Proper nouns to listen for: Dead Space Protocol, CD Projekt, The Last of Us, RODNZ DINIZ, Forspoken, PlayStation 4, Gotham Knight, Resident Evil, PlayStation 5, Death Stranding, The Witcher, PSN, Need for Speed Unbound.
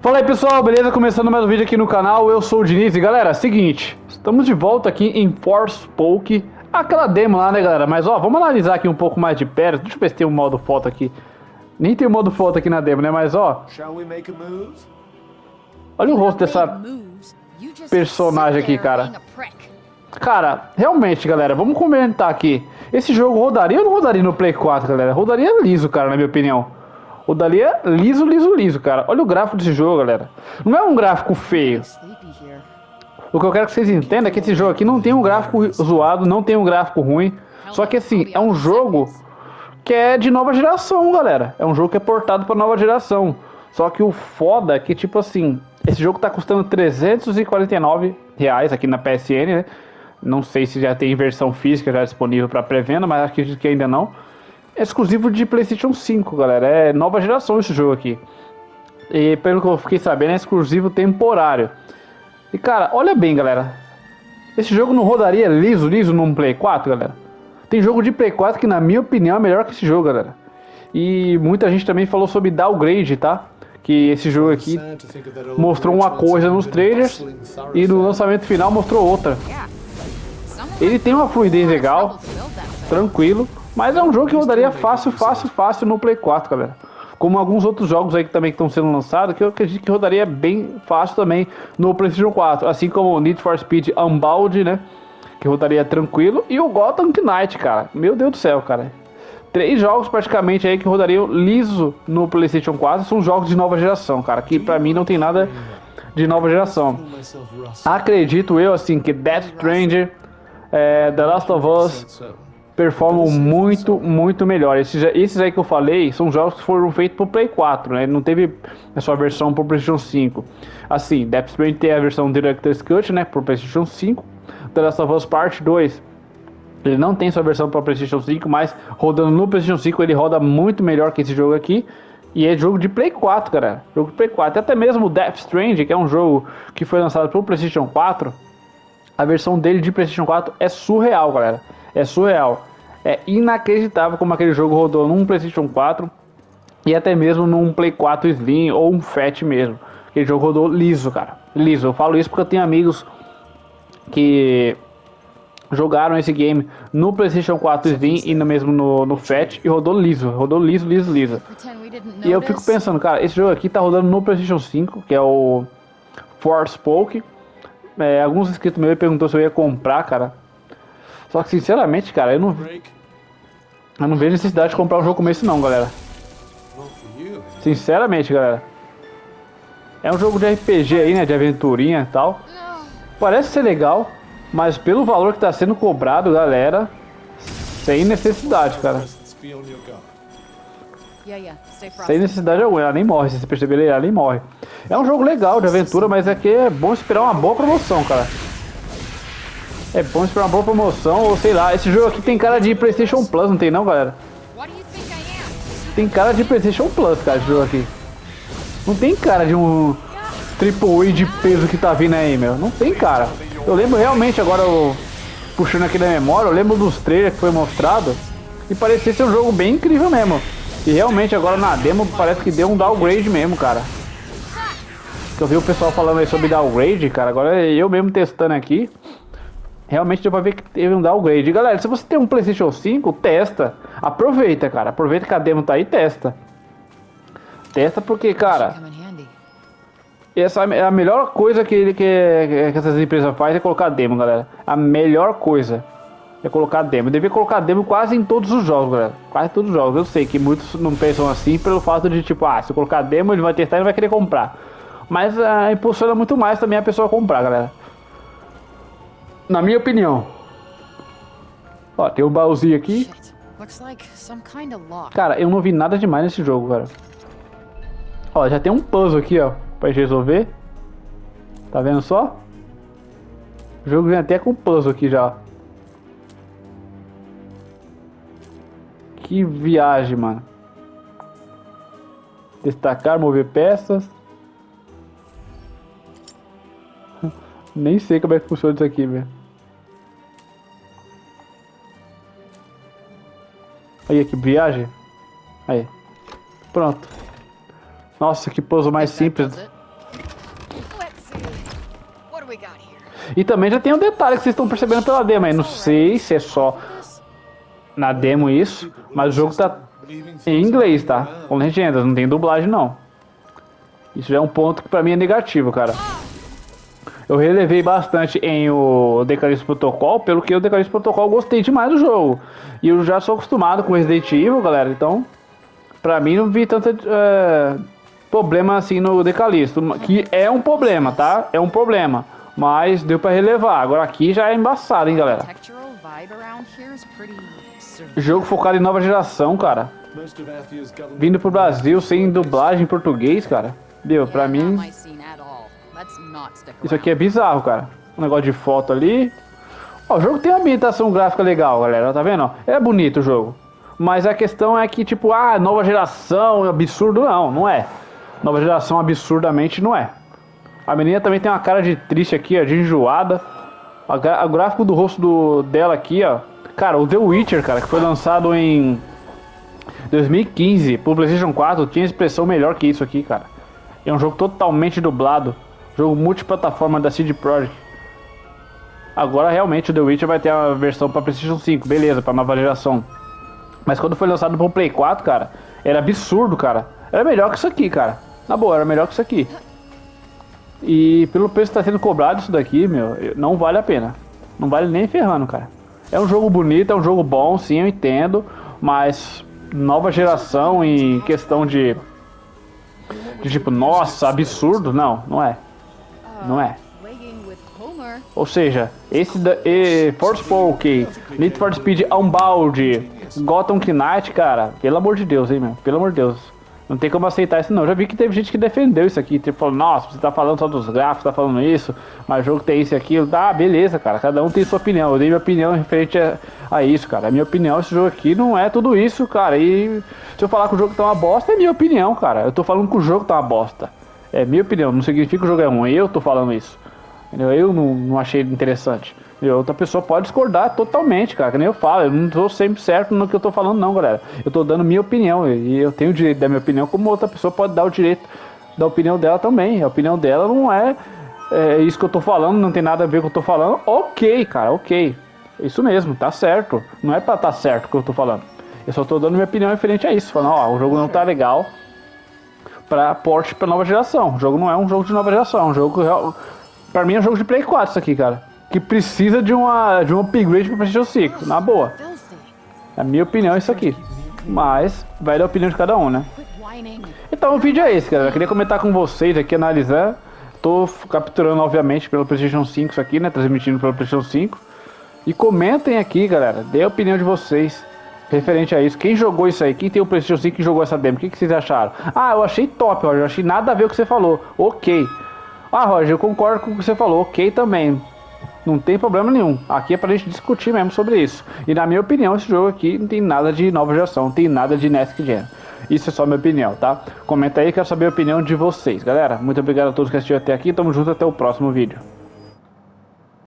Fala aí pessoal, beleza? Começando mais um vídeo aqui no canal, eu sou o Diniz e galera, seguinte, estamos de volta aqui em Forspoken, aquela demo lá, né galera, mas ó, vamos analisar aqui um pouco mais de perto, deixa eu ver se tem um modo foto aqui, nem tem um modo foto aqui na demo, né, mas ó, olha o rosto dessa personagem aqui, cara. Cara, realmente galera, vamos comentar aqui, esse jogo rodaria ou não rodaria no Play 4, galera? Rodaria liso, cara, na minha opinião. O dali é liso, liso, liso, cara. Olha o gráfico desse jogo, galera. Não é um gráfico feio. O que eu quero que vocês entendam é que esse jogo aqui não tem um gráfico zoado, não tem um gráfico ruim. Só que, assim, é um jogo que é de nova geração, galera. É um jogo que é portado para nova geração. Só que o foda é que, tipo assim, esse jogo tá custando R$349 aqui na PSN, né? Não sei se já tem versão física já disponível para pré-venda, mas acredito que ainda não. É exclusivo de PlayStation 5, galera. É nova geração esse jogo aqui. E pelo que eu fiquei sabendo, é exclusivo temporário. E cara, olha bem, galera. Esse jogo não rodaria liso, liso num Play 4, galera? Tem jogo de Play 4 que, na minha opinião, é melhor que esse jogo, galera. E muita gente também falou sobre downgrade, tá? Que esse jogo aqui mostrou uma coisa nos trailers e no lançamento final mostrou outra. Ele tem uma fluidez legal, tranquilo. Mas é um jogo que rodaria fácil, fácil, fácil no Play 4, galera. Como alguns outros jogos aí que também estão sendo lançados, que eu acredito que rodaria bem fácil também no PlayStation 4. Assim como o Need for Speed Unbound, né? Que rodaria tranquilo. E o Gotham Knight, cara. Meu Deus do céu, cara. 3 jogos praticamente aí que rodariam liso no PlayStation 4. São jogos de nova geração, cara. Que pra mim não tem nada de nova geração. Acredito eu, assim, que Death Stranding, The Last of Us performam muito, muito melhor. Esses aí que eu falei são jogos que foram feitos pro Play 4, né? Não teve a sua versão pro PlayStation 5. Assim, Death Stranding tem a versão Director's Cut, né? Pro PlayStation 5. The Last of Us Part 2, ele não tem sua versão para PlayStation 5, mas rodando no PlayStation 5 ele roda muito melhor que esse jogo aqui. E é jogo de Play 4, cara. Jogo de Play 4. Até mesmo Death Stranding, que é um jogo que foi lançado pro PlayStation 4, a versão dele de PlayStation 4 é surreal, galera. É surreal. É inacreditável como aquele jogo rodou num PlayStation 4 e até mesmo num Play 4 Slim ou um Fat mesmo. Aquele jogo rodou liso, cara. Liso. Eu falo isso porque eu tenho amigos que jogaram esse game no PlayStation 4 Slim e mesmo no Fat e rodou liso. Rodou liso, liso, liso. E eu fico pensando, cara, esse jogo aqui tá rodando no PlayStation 5, que é o Forspoken. Alguns inscritos meus perguntou se eu ia comprar, cara. Só que sinceramente, cara, eu não vejo necessidade de comprar um jogo como esse não, galera. Sinceramente, galera. É um jogo de RPG aí, né, de aventurinha e tal. Parece ser legal, mas pelo valor que tá sendo cobrado, galera, sem necessidade, cara. Sem necessidade alguma, ela nem morre, se você perceber, ela nem morre. É um jogo legal de aventura, mas aqui é bom esperar uma boa promoção, cara. É bom esperar uma boa promoção, ou sei lá, esse jogo aqui tem cara de PlayStation Plus, não tem não, galera? Tem cara de PlayStation Plus, cara, esse jogo aqui. Não tem cara de um AAA de peso que tá vindo aí, meu. Não tem cara. Eu lembro realmente, agora puxando aqui na memória, eu lembro dos trailers que foi mostrado e parecia ser um jogo bem incrível mesmo. E realmente agora na demo parece que deu um downgrade mesmo, cara. Eu vi o pessoal falando aí sobre downgrade, cara, agora eu mesmo testando aqui. Realmente deu pra ver que teve um downgrade. Galera, se você tem um PlayStation 5, testa. Aproveita, cara. Aproveita que a demo tá aí e testa. Testa porque, cara, essa é a melhor coisa que essas empresas fazem é colocar demo, galera. A melhor coisa é colocar demo. Eu devia colocar demo quase em todos os jogos, galera. Quase todos os jogos. Eu sei que muitos não pensam assim pelo fato de, tipo, ah, se eu colocar demo, ele vai testar e ele vai querer comprar. Mas impulsiona muito mais também a pessoa comprar, galera. Na minha opinião. Ó, tem um baúzinho aqui. Cara, eu não vi nada demais nesse jogo, cara. Ó, já tem um puzzle aqui, ó, pra gente resolver. Tá vendo só? O jogo vem até com puzzle aqui já. Que viagem, mano. Destacar, mover peças. Nem sei como é que funciona isso aqui, velho. Aí, que viagem. Aí. Pronto. Nossa, que pouso mais simples. E também já tem um detalhe que vocês estão percebendo pela demo aí. Não sei se é só na demo isso, mas o jogo tá em inglês, tá? Com legendas, não tem dublagem não. Isso já é um ponto que pra mim é negativo, cara. Eu relevei bastante em o Dead Space Protocol, pelo que o Dead Space Protocol eu gostei demais do jogo. E eu já sou acostumado com Resident Evil, galera, então... Pra mim não vi tanto problema assim no Dead Space, que é um problema, tá? É um problema, mas deu pra relevar. Agora aqui já é embaçado, hein, galera. Jogo focado em nova geração, cara. Vindo pro Brasil sem dublagem em português, cara. Deu, pra mim... Isso aqui é bizarro, cara. Um negócio de foto ali. Ó, o jogo tem uma ambientação gráfica legal, galera. Tá vendo? É bonito o jogo. Mas a questão é que, tipo, ah, nova geração, absurdo. Não, não é. Nova geração, absurdamente, não é. A menina também tem uma cara de triste aqui, ó, de enjoada. O gráfico do rosto dela aqui, ó. Cara, o The Witcher, cara, que foi lançado em 2015 pro PlayStation 4, tinha expressão melhor que isso aqui, cara. É um jogo totalmente dublado. Jogo multiplataforma da CD Projekt. Agora realmente o The Witcher vai ter a versão para PlayStation 5, beleza, para nova geração. Mas quando foi lançado pro Play 4, cara, era absurdo, cara. Era melhor que isso aqui, cara. Na boa, era melhor que isso aqui. E pelo preço que tá sendo cobrado isso daqui, meu, não vale a pena. Não vale nem ferrando, cara. É um jogo bonito, é um jogo bom, sim, eu entendo. Mas nova geração em questão de tipo, nossa, absurdo, não, não é. Não é. Ou seja, esse da Forspoken, Need for Speed Unbound, Gotham Knight, cara, pelo amor de Deus, hein, meu, pelo amor de Deus. Não tem como aceitar isso não. Eu já vi que teve gente que defendeu isso aqui, tipo, falou, nossa, você tá falando só dos gráficos, tá falando isso, mas o jogo tem isso e aquilo. Ah, beleza, cara, cada um tem sua opinião. Eu dei minha opinião referente a isso, cara. A minha opinião, esse jogo aqui não é tudo isso, cara. E se eu falar que o jogo tá uma bosta, é minha opinião, cara. Eu tô falando que o jogo tá uma bosta. É minha opinião, não significa que o jogo é ruim, eu tô falando isso. Eu não achei interessante. Outra pessoa pode discordar totalmente, cara, que nem eu falo. Eu não tô sempre certo no que eu tô falando não, galera. Eu tô dando minha opinião e eu tenho o direito da minha opinião, como outra pessoa pode dar o direito da opinião dela também. A opinião dela não é isso que eu tô falando, não tem nada a ver com o que eu tô falando. Ok, cara, ok. Isso mesmo, tá certo. Não é pra tá certo o que eu tô falando. Eu só tô dando minha opinião referente a isso, falando, ó, o jogo não tá legal pra porte pra nova geração. O jogo não é um jogo de nova geração, é um jogo real. Pra mim é um jogo de Play 4 isso aqui, cara. Que precisa de um upgrade pra PlayStation 5, na boa. Na minha opinião é isso aqui. Mas vai dar a opinião de cada um, né? Então o vídeo é esse, cara. Eu queria comentar com vocês aqui, analisar. Tô capturando, obviamente, pelo PlayStation 5 isso aqui, né? Transmitindo pelo PlayStation 5. E comentem aqui, galera. Dê a opinião de vocês referente a isso. Quem jogou isso aí? Quem tem o PlayStation 5 que jogou essa demo? O que vocês acharam? Ah, eu achei top, Roger. Eu achei nada a ver com o que você falou. Ok. Ah, Roger, eu concordo com o que você falou. Ok também. Não tem problema nenhum. Aqui é pra gente discutir mesmo sobre isso. E na minha opinião, esse jogo aqui não tem nada de nova geração. Não tem nada de Next Gen. Isso é só minha opinião, tá? Comenta aí, quero saber a opinião de vocês. Galera, muito obrigado a todos que assistiram até aqui. Tamo junto, até o próximo vídeo.